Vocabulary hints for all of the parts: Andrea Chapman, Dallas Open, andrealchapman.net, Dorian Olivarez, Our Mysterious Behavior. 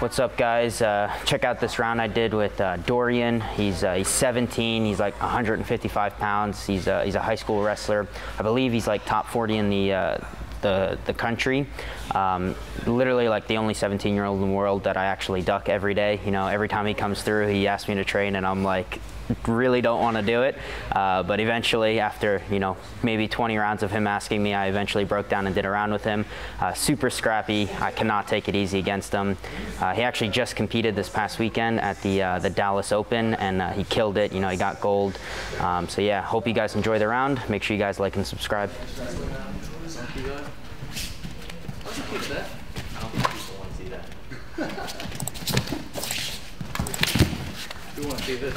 What's up, guys? Check out this round I did with Dorian. He's 17. He's like 155 pounds. He's a high school wrestler. I believe he's like top 40 in the country. Literally like the only 17-year-old in the world that I actually duck every day. You know, every time he comes through, he asks me to train, and I'm like, really don't want to do it. But eventually, after, you know, maybe 20 rounds of him asking me, I eventually broke down and did a round with him. Super scrappy. I cannot take it easy against him. He actually just competed this past weekend at the Dallas Open, and he killed it. You know, he got gold. So yeah, hope you guys enjoy the round. Make sure you guys like and subscribe. You want to see this?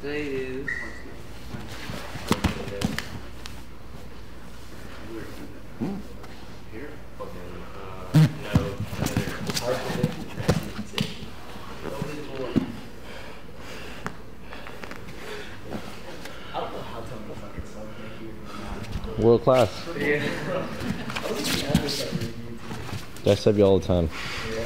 Today is here. World class. Yeah. I sub you all the time. Yeah.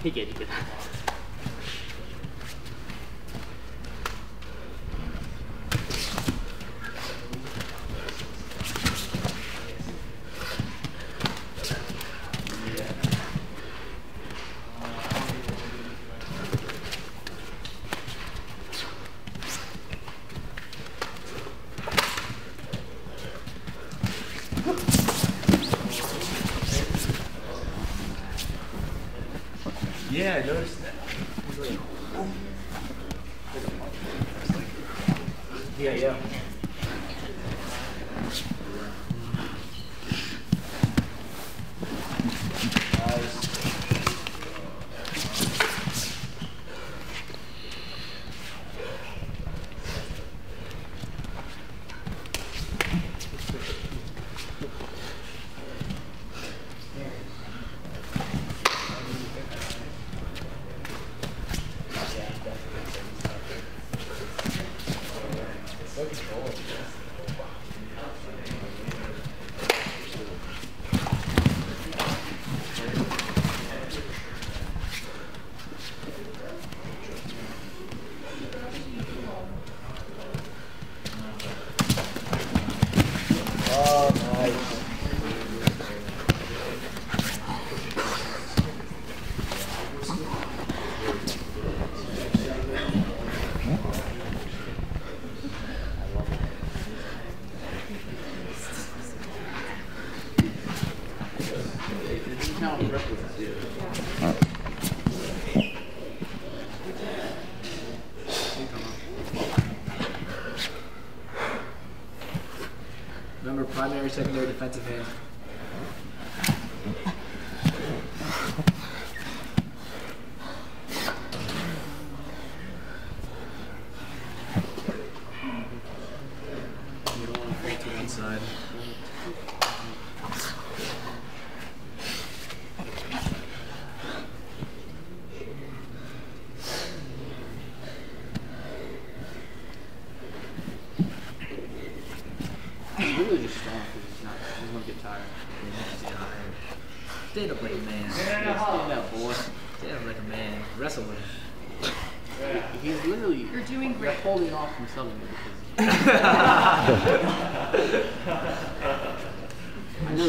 He did. Yeah, I noticed that. Yeah. Remember, primary, secondary, defensive hand. You don't want to fall to one side. Really just strong because he's going to get tired. Stand up like a man. Stand up like a man. Wrestle with him. He's literally You're doing great. Holding off from selling it because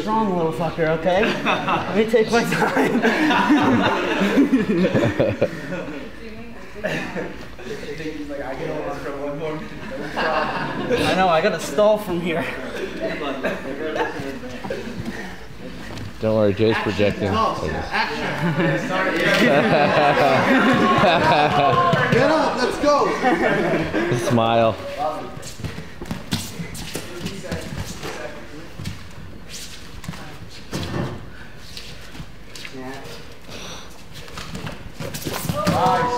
strong little fucker, okay? Let me take my time. I know, I gotta stall from here. Don't worry, Jay's projecting. Action. Get up, let's go. Smile. Wow.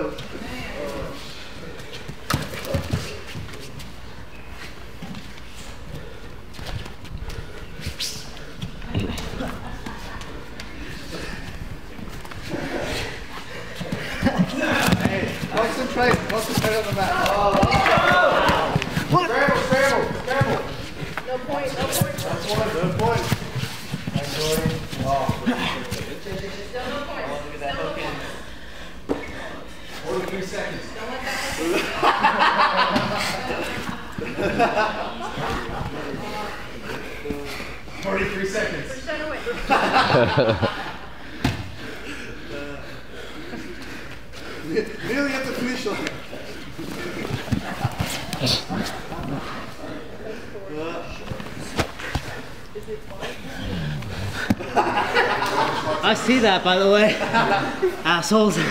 Concentrate on the mat. What? Scramble. No point. That's one. That's one. Still no point. Look at that hook in. 4 to 3 seconds. Don't let that 43 seconds. Push that away. Nearly at the finish line. I see that, by the way. Assholes. That's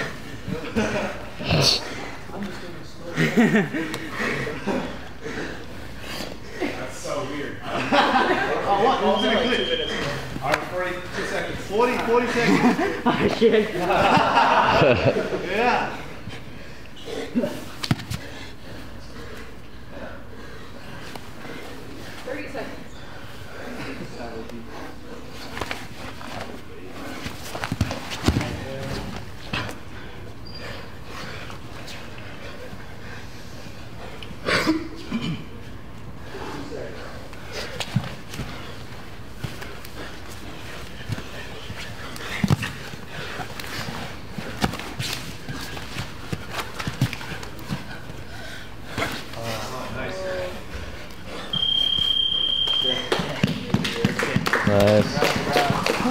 so weird. All right, 42 seconds. 40 seconds. Oh, shit. Yeah.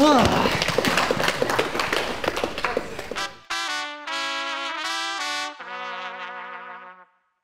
Nice.